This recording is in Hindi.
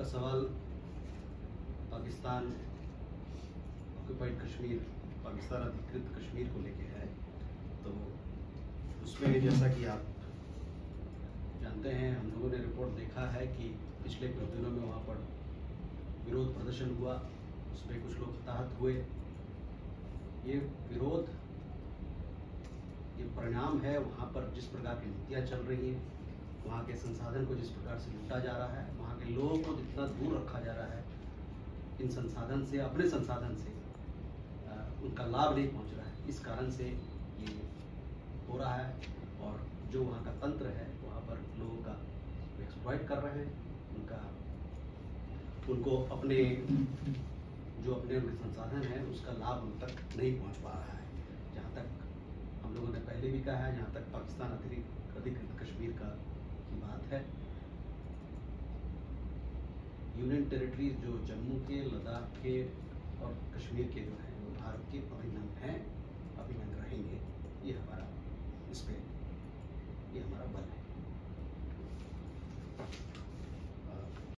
आपका सवाल पाकिस्तान ऑक्यूपाइड कश्मीर, पाकिस्तान अधिकृत कश्मीर को लेके है। तो उसमें जैसा कि आप जानते हैं, हम लोगों ने रिपोर्ट देखा है कि पिछले कुछ दिनों में वहाँ पर विरोध प्रदर्शन हुआ, उसमें कुछ लोग हताहत हुए। ये विरोध, ये परिणाम है वहाँ पर जिस प्रकार की नीतियाँ चल रही हैं, वहाँ के संसाधन को जिस प्रकार से लूटा जा रहा है, वहाँ के लोगों को जितना दूर रखा जा रहा है इन संसाधन से, अपने संसाधन से उनका लाभ नहीं पहुँच रहा है। इस कारण से ये हो रहा है और जो वहाँ का तंत्र है वहाँ पर लोगों का एक्सप्लॉइट कर रहे हैं, उनको अपने जो अपने संसाधन है उसका लाभ उन तक नहीं पहुँच पा रहा है। जहाँ तक हम लोगों ने पहले भी कहा है, जहाँ तक पाकिस्तान अधिकृत कश्मीर का की बात है, यूनियन टेरिटरीज जो जम्मू के, लद्दाख के और कश्मीर के जो हैं वो भारत के अभिन्न हैं, अभिन्न रहेंगे। ये हमारा बल है।